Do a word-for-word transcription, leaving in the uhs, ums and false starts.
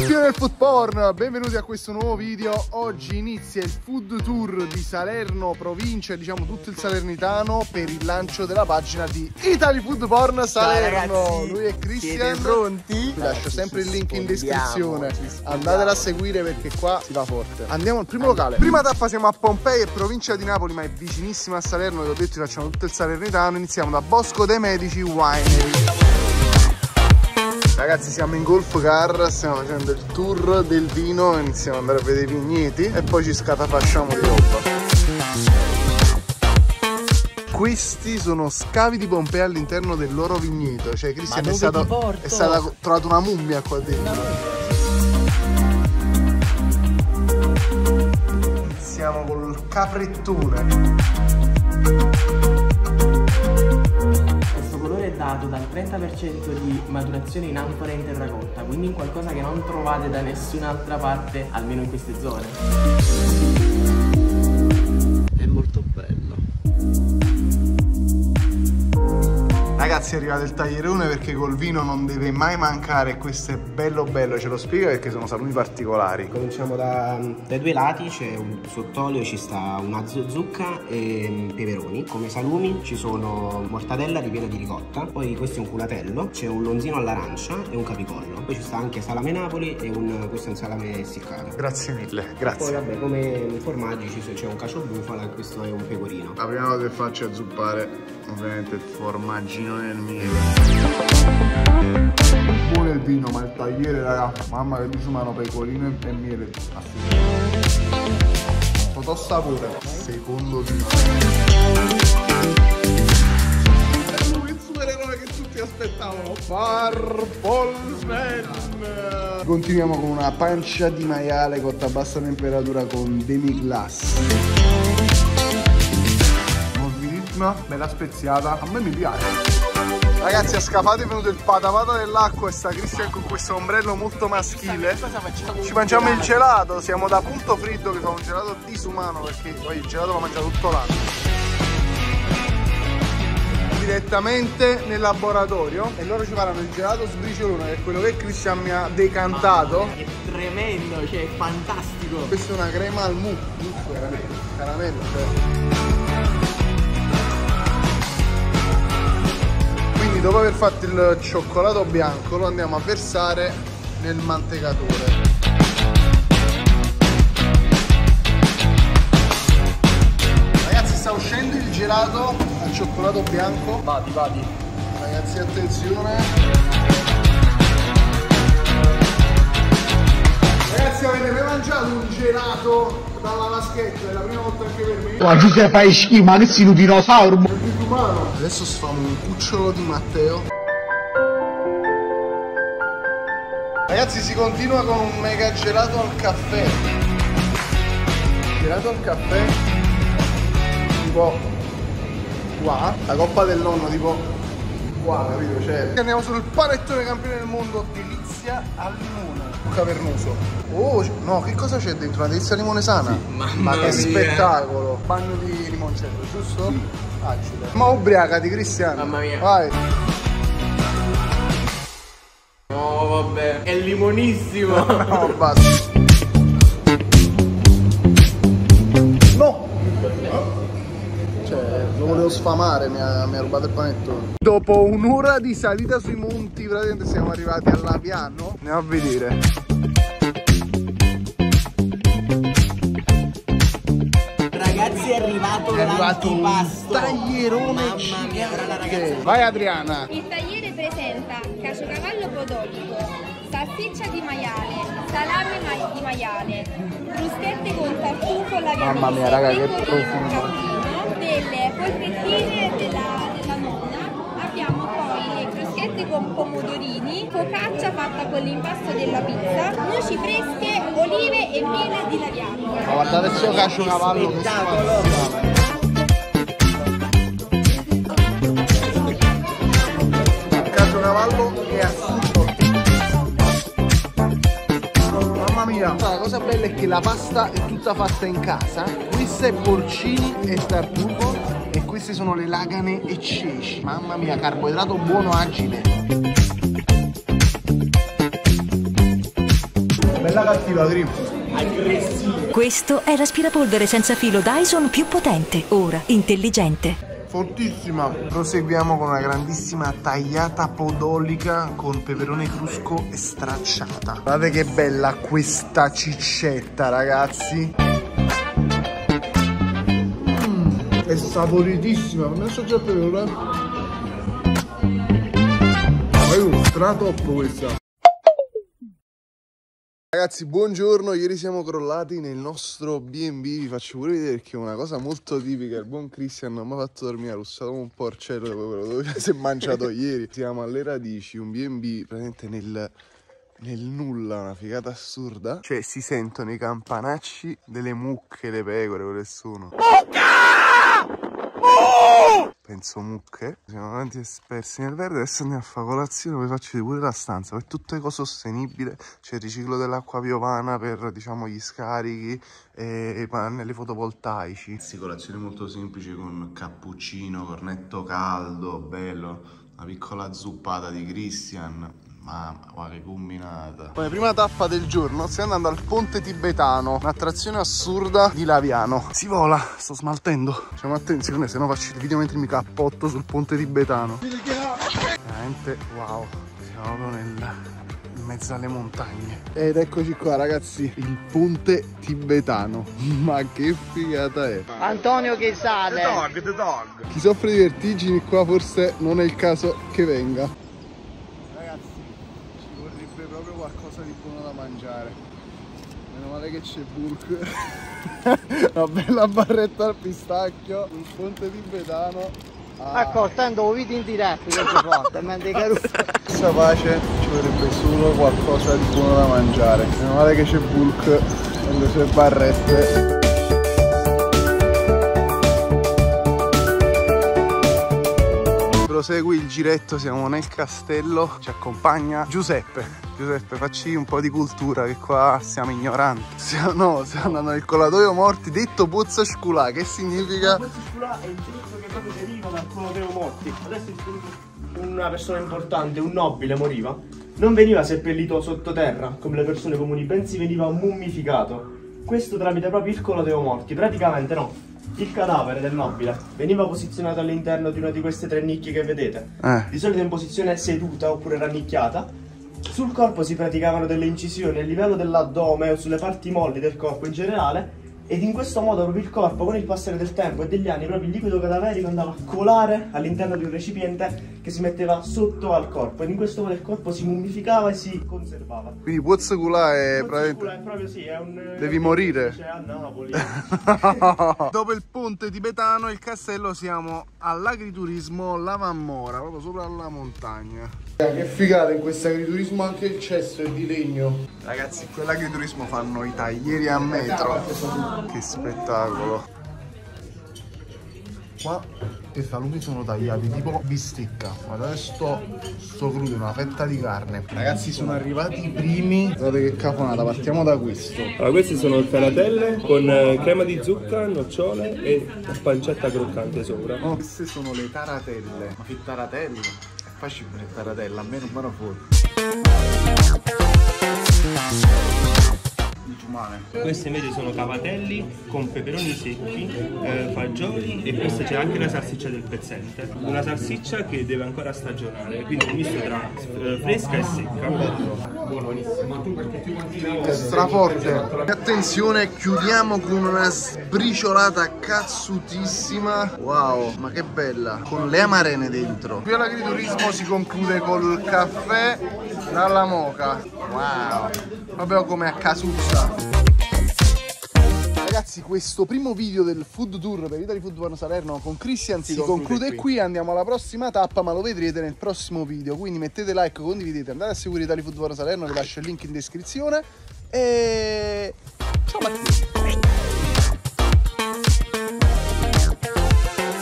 Martino del Food Porn, benvenuti a questo nuovo video. Oggi inizia il food tour di Salerno, provincia, diciamo tutto il salernitano, per il lancio della pagina di Italy Food Porn Salerno. Ciao, lui è Cristian. Pronti? Vi lascio sempre il link in descrizione, andatela a seguire perché qua si va forte. Andiamo al primo locale. Prima tappa siamo a Pompei, provincia di Napoli, ma è vicinissima a Salerno, vi ho detto, facciamo tutto il salernitano. Iniziamo da Bosco dei Medici Winery. Ragazzi, siamo in Golf Car, stiamo facendo il tour del vino, iniziamo ad andare a vedere i vigneti e poi ci scatafasciamo di roba. Questi sono scavi di Pompei all'interno del loro vigneto, cioè Cristian è stata è stata trovata una mummia qua dentro. No. Iniziamo col caprettone. Dato dal trenta per cento di maturazione in anfora in terracotta, quindi in qualcosa che non trovate da nessun'altra parte, almeno in queste zone. È molto bello. Ragazzi, è arrivato il taglierone, perché col vino non deve mai mancare. Questo è bello bello, ce lo spiega perché sono salumi particolari. Cominciamo da, dai due lati, c'è un sott'olio, ci sta una zucca e peperoni. Come salumi ci sono mortadella ripiena di ricotta, poi questo è un culatello, c'è un lonzino all'arancia e un capicollo. Poi ci sta anche salame Napoli e un, questo è un salame essiccato. Grazie mille, grazie. Poi vabbè, come formaggi c'è un cacio bufala e questo è un pecorino. La prima cosa che faccio è zuppare ovviamente il formaggino nel miele. Buono il vino, ma il tagliere, raga, mamma che disumano, pecorino e miele. Totò sapore, secondo vino. Il supereroe che tutti aspettavano, Farbolmen. Continuiamo con una pancia di maiale cotta a bassa temperatura con demi-glace. Bella speziata, a me mi piace. Ragazzi, a Scafati è venuto il patapata dell'acqua e sta Cristian con questo ombrello molto maschile. Ci mangiamo il gelato, siamo da Punto Freddo che fa un gelato disumano, perché poi il gelato lo mangia tutto l'anno. Direttamente nel laboratorio e loro ci faranno il gelato sbriciolone, che è quello che Cristian mi ha decantato. Mia, che tremendo, cioè fantastico. Questa è una crema al mu, veramente, caramello, cioè. Dopo aver fatto il cioccolato bianco lo andiamo a versare nel mantecatore. Ragazzi, sta uscendo il gelato al cioccolato bianco. Vadi, vadi. Ragazzi, attenzione. Ragazzi, avete mai mangiato un gelato dalla vaschetta? È la prima volta anche per me. Ma Giuseppe, fai schifo, ma che sei un dinosauro? Adesso sfamo un cucciolo di Matteo. Ragazzi, si continua con un mega gelato al caffè. Gelato al caffè tipo qua, la coppa del nonno tipo qua, capito? Cioè andiamo sul panettone campione del mondo, delizia al limone cavernoso. Oh no, che cosa c'è dentro? Una delizia limone sana? Sì, ma che spettacolo. Bagno di limoncello, giusto? Sì. Accidere. Ma ubriacati, Cristian. Mamma mia. Vai. No, vabbè. È limonissimo. No, no, basta. No. Cioè, lo volevo sfamare, mi ha, mi ha rubato il panettone. Dopo un'ora di salita sui monti, praticamente siamo arrivati a Laviano. Andiamo a vedere. È arrivato, è arrivato un taglierone gigante. Vai Adriana. Il tagliere presenta caciocavallo podolico, salsiccia di maiale, salame ma di maiale, bruschette con tartufo alla vianese. Mamma mia raga, che profumo. Delle polpettine della, della nonna. Abbiamo poi le bruschette con pomodorini, focaccia fatta con l'impasto della pizza, noci fresche, olive e miele di Laviano. Ma guardate il suo caciocavallo, che spettacolo! Il caciocavallo è assurdo. Mamma mia! La cosa bella è che la pasta è tutta fatta in casa. Questa è porcini e tartufo e queste sono le lagane e ceci. Mamma mia, carboidrato buono, agile. bella cattiva grip. Aggressivo. Questo è l'aspirapolvere senza filo Dyson più potente, ora intelligente. Fortissima. Proseguiamo con una grandissima tagliata podolica con peperone crusco e stracciata. Guardate che bella questa ciccetta, ragazzi. Mm, è saporitissima. Mi messo già il peperone. Ma io ho stratoppo questa. Ragazzi, buongiorno, ieri siamo crollati nel nostro B and B, vi faccio pure vedere che è una cosa molto tipica, il buon Cristian mi ha fatto dormire russato come un porcello dopo quello che si è mangiato ieri. Siamo alle radici, un B and B praticamente nel, nel nulla, una figata assurda. Cioè si sentono i campanacci delle mucche, le pecore, quelle sono. Mucca! Oh! Penso mucche. Siamo tanti esperti nel verde, adesso andiamo a fare colazione, poi faccio pure la stanza, per tutte cose sostenibili, c'è il riciclo dell'acqua piovana per, diciamo, gli scarichi e i pannelli fotovoltaici. Sì, colazione molto semplice con cappuccino, cornetto caldo, bello, una piccola zuppata di Cristian. Mamma, ma che combinata. Come prima tappa del giorno stiamo andando al ponte tibetano, un'attrazione assurda di Laviano. Si vola, sto smaltendo. Facciamo attenzione, se no faccio il video mentre mi cappotto sul ponte tibetano. Veramente wow, siamo proprio nel, in mezzo alle montagne. Ed eccoci qua, ragazzi, il ponte tibetano. Ma che figata è. Antonio che sale. The dog, the dog. Chi soffre di vertigini qua forse non è il caso che venga. Proprio qualcosa di buono da mangiare, meno male che c'è Bulk. Una bella barretta al pistacchio, un ponte tibetano. Ah, ecco, tanto lo vedi in diretta che si fa, senza pace ci vorrebbe solo qualcosa di buono da mangiare, meno male che c'è Bulk e le sue barrette. Prosegui il giretto, siamo nel castello, ci accompagna Giuseppe. Giuseppe, facci un po' di cultura che qua siamo ignoranti. Siamo, no, stiamo andando nel collatoio morti, detto pozza sculà, che significa? Pozza sculà è il diritto che proprio deriva dal collatoio morti. Adesso una persona importante, un nobile moriva, non veniva seppellito sottoterra come le persone comuni, bensì veniva mummificato. Questo tramite proprio il collatoio morti, praticamente no. Il cadavere del nobile veniva posizionato all'interno di una di queste tre nicchie che vedete, eh. Di solito in posizione seduta oppure rannicchiata. Sul corpo si praticavano delle incisioni a livello dell'addome o sulle parti molli del corpo in generale, ed in questo modo proprio il corpo, con il passare del tempo e degli anni, proprio il liquido cadaverico andava a colare all'interno di un recipiente che si metteva sotto al corpo, ed in questo modo il corpo si mummificava e si conservava. Quindi Pozzocula è praticamente... è proprio sì, è un... devi morire. C'è a Napoli. Dopo il ponte tibetano e il castello siamo all'agriturismo La Mammora, proprio sopra la montagna. Che figata in questo agriturismo, anche il cesso è di legno. Ragazzi, quell'agriturismo fanno i taglieri a metro. Che spettacolo! Qua i salumi sono tagliati tipo bistecca. Guardate sto, sto crudo, una fetta di carne. Ragazzi, sono arrivati i primi. Guardate che caponata, partiamo da questo. Allora, questi sono tagliatelle con crema di zucca, nocciole e pancetta croccante sopra. Oh, queste sono le taratelle. Ma che taratelle? È facile per le taratelle, a me non vanno fuori. Queste invece sono cavatelli con peperoni secchi, eh, fagioli, e questa c'è anche la salsiccia del pezzente. Una salsiccia che deve ancora stagionare, quindi un misto tra eh, fresca e secca. Buonissimo. È straforte. Attenzione, chiudiamo con una sbriciolata cazzutissima. Wow, ma che bella. Con le amarene dentro. Qui all'agriturismo si conclude col caffè dalla moca. Wow, proprio come a Casuccia. Ragazzi, questo primo video del food tour per Italy Food Porn Salerno con Cristian si, si conclude, conclude qui. qui. Andiamo alla prossima tappa, ma lo vedrete nel prossimo video. Quindi mettete like, condividete, andate a seguire Italy Food Porn Salerno, vi lascio il link in descrizione. E ciao a tutti.